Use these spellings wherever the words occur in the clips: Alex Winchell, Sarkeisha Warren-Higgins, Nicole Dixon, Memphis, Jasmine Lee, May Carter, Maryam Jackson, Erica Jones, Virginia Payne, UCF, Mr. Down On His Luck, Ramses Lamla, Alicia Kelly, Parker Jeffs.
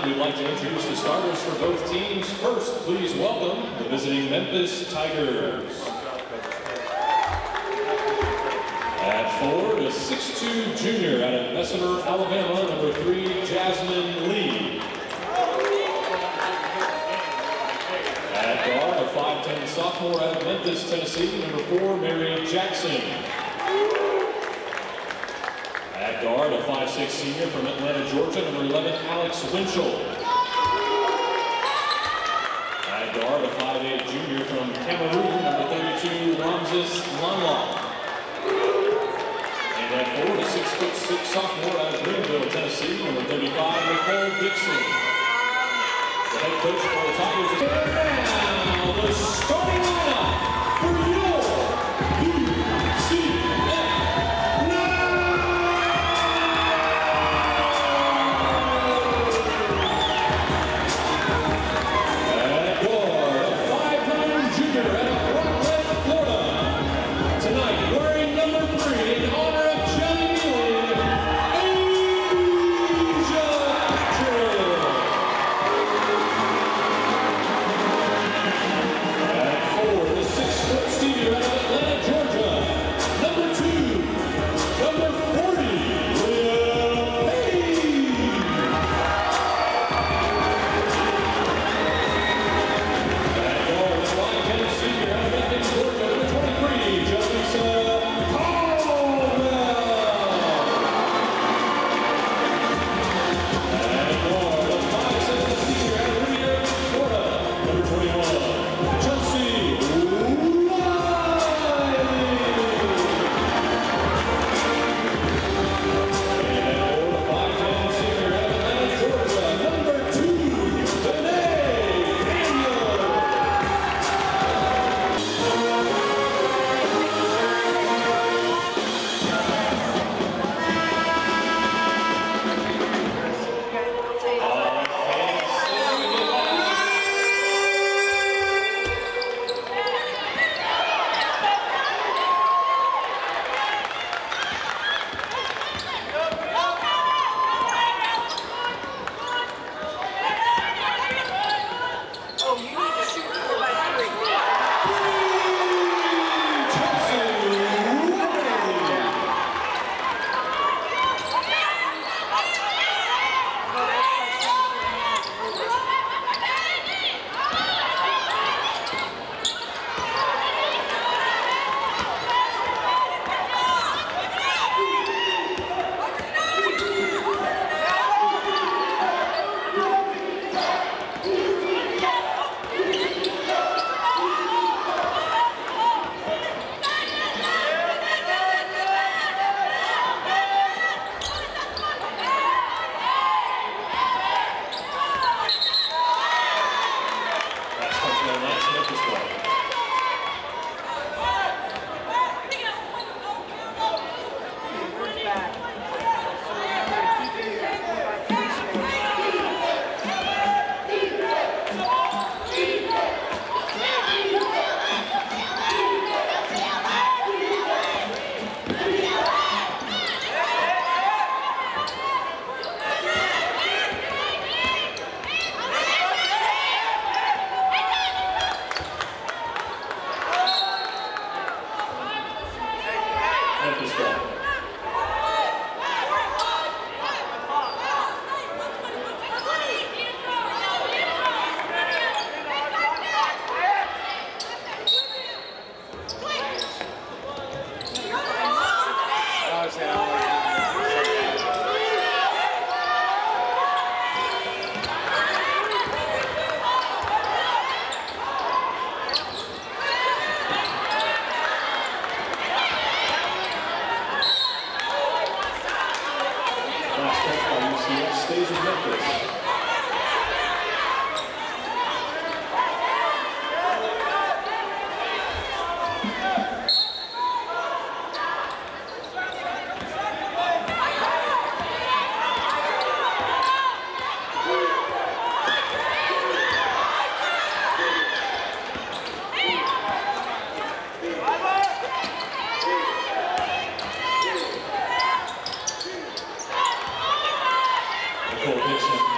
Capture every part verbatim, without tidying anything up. time, we'd like to introduce the starters for both teams. First, please welcome the visiting Memphis Tigers. At four, the six foot two junior out of Bessemer, Alabama, number three, Jasmine Lee. At guard, a five foot ten sophomore out of Memphis, Tennessee, number four, Maryam Jackson. At guard, a five foot six senior from Atlanta, Georgia, number eleven, Alex Winchell. At guard, a five foot eight junior from Cameroon, number thirty-two, Ramses Lamla. And at four, the six foot six sophomore out of Greenville, Tennessee, number thirty-five, Nicole Dixon. The head coach for the Tigers is now the starting lineup for your U C F. At guard, a five foot nine junior out of Rockland, Florida. Tonight, wearing number three in honor. Nicole Dixon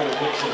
Nicole Dixon.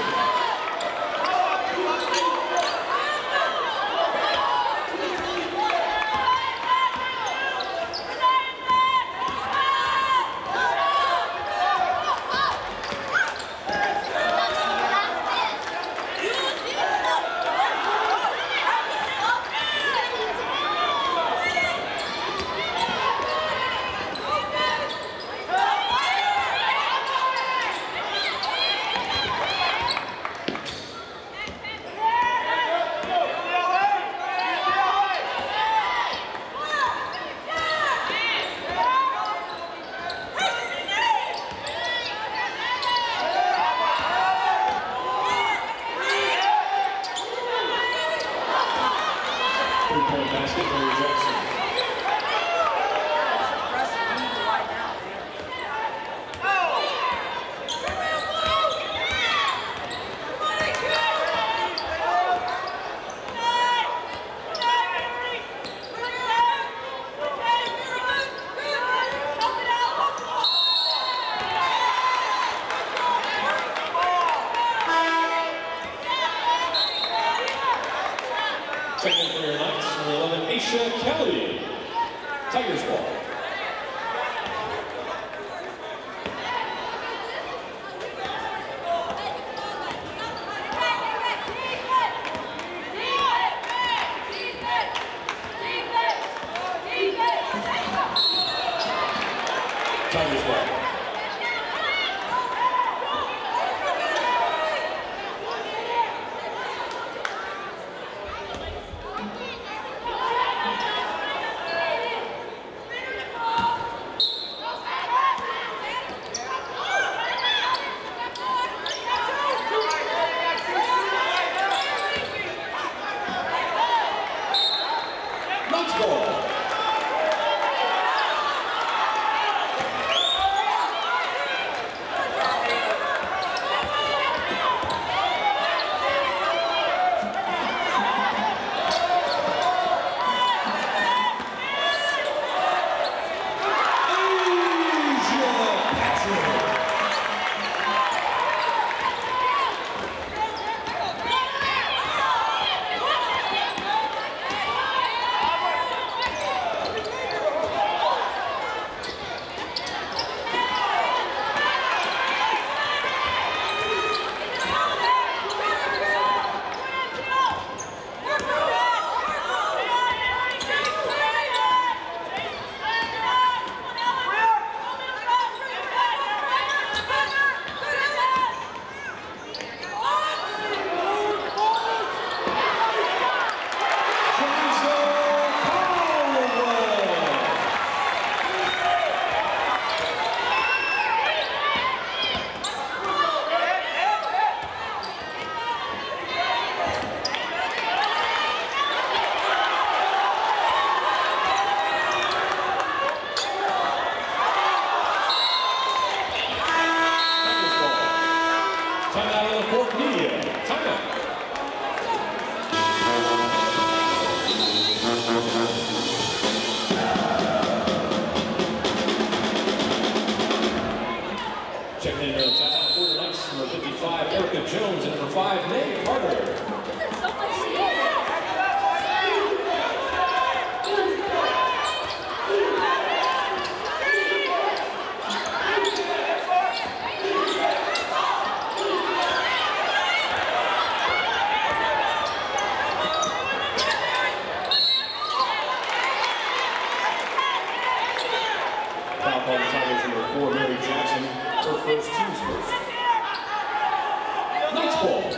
Next ball.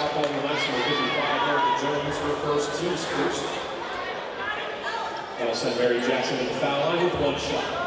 up on the nice number fifty-five, Erica Jones, her first two scores. That'll send Mary Jackson to the foul line with one shot.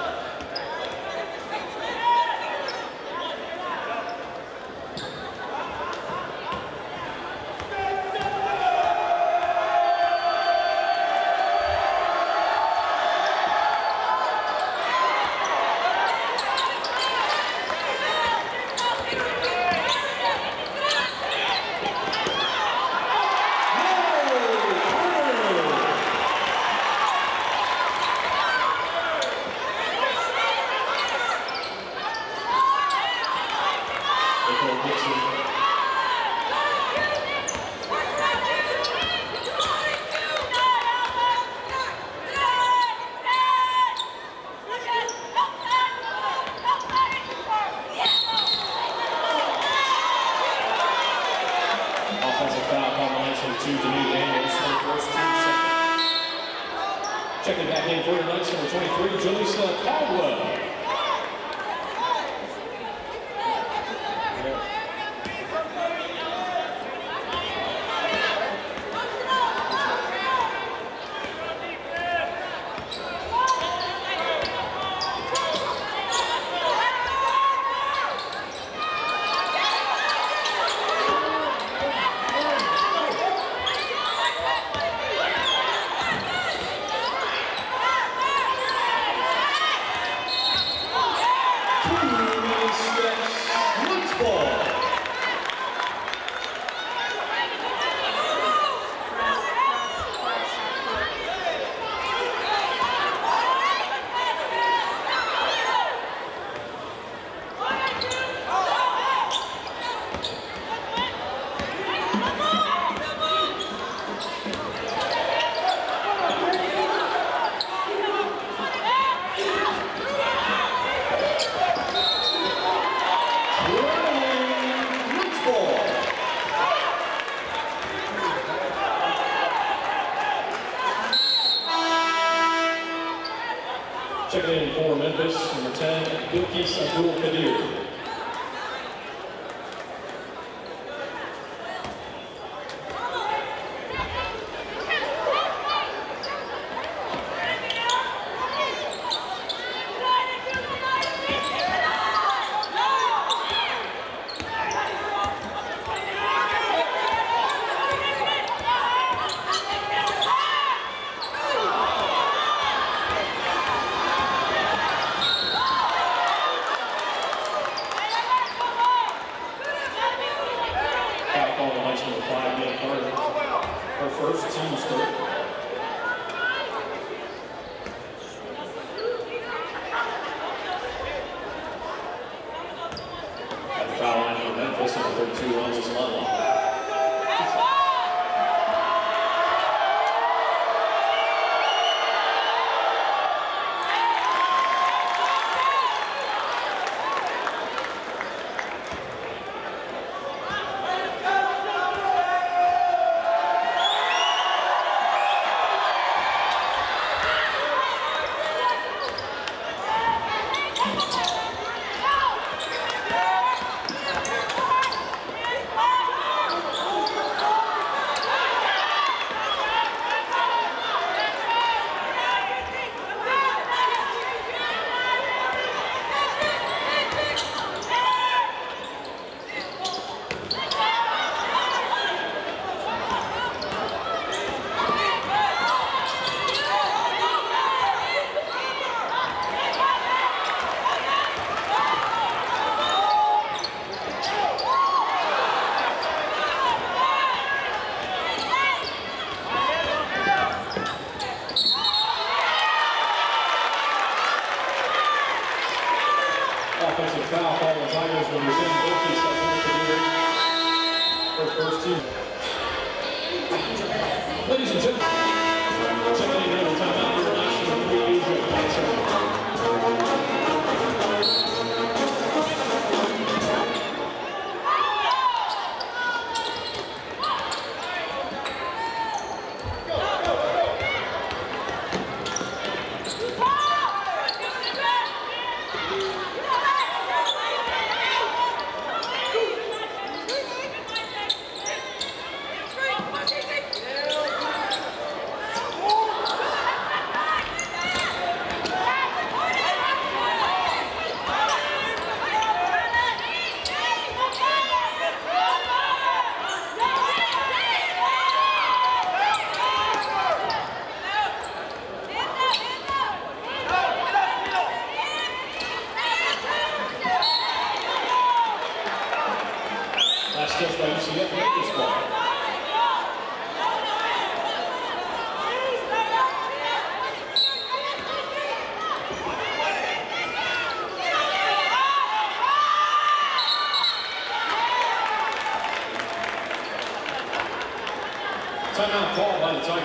Checking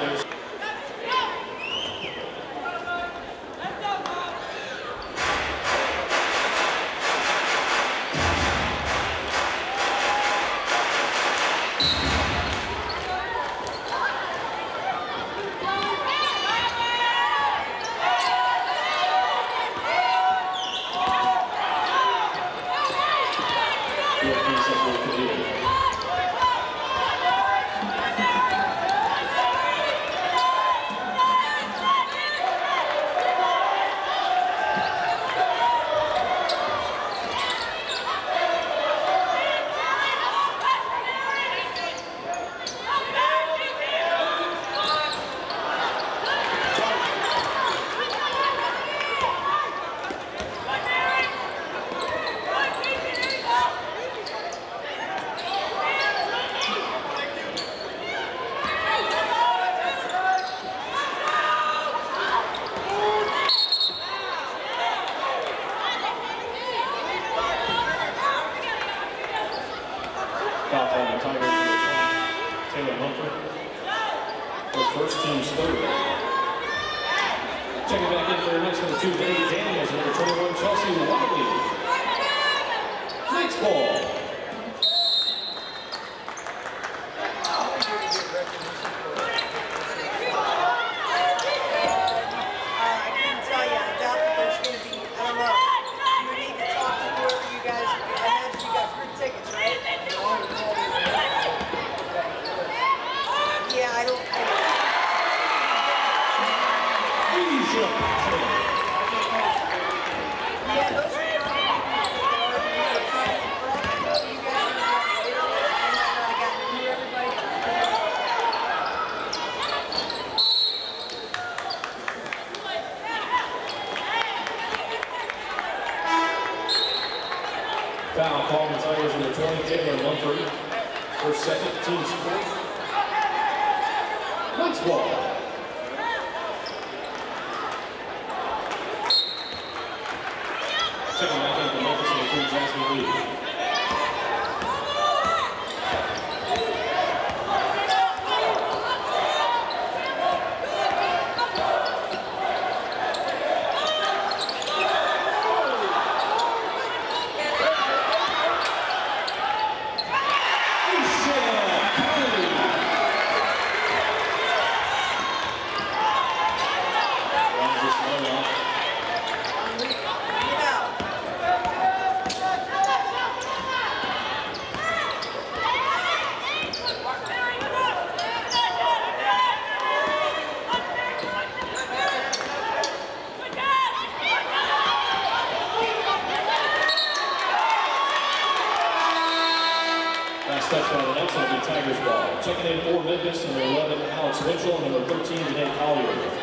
in for Memphis, number eleven, Alex Winchell, and number thirteen, Nicole Dixon.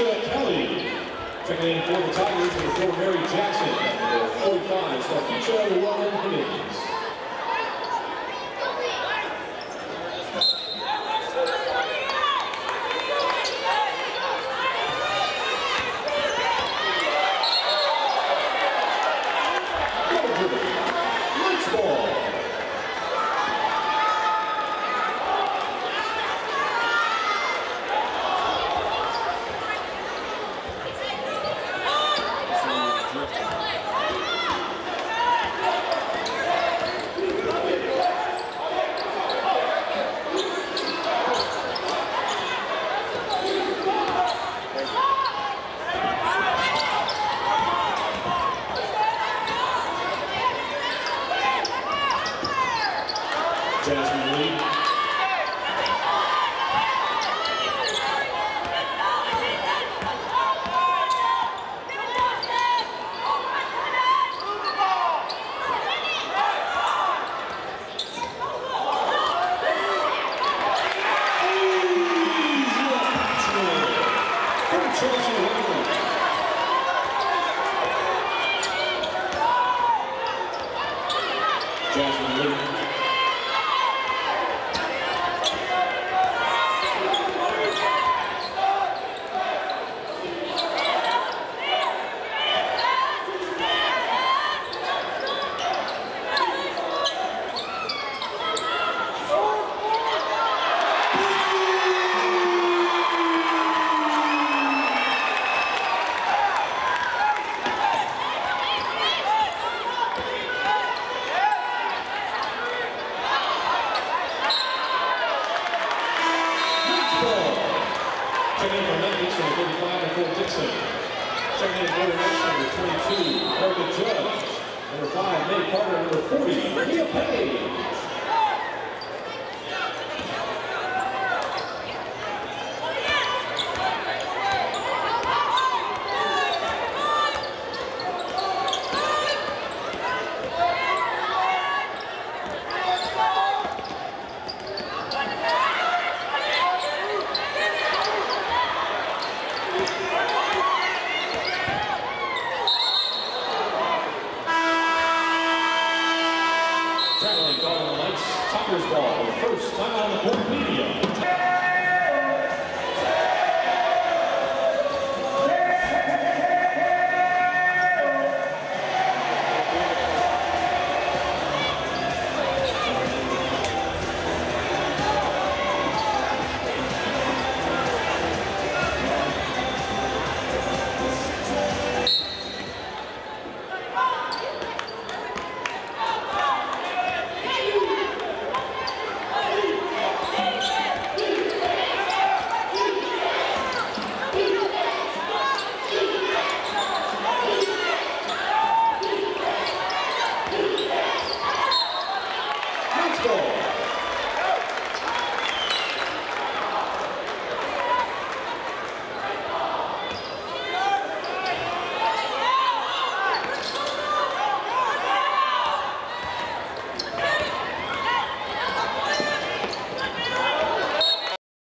Alicia Kelly. Checking in for the Tigers before Mary Jackson, number forty-five, Sarkeisha Warren-Higgins. Jasmine Lee. Jasmine Lee. Checking in for Memphis, number thirty-five, Nicole Dixon. Checking in for number twenty-two, Parker Jeffs. Number five, May Carter. Number forty, Virginia Payne.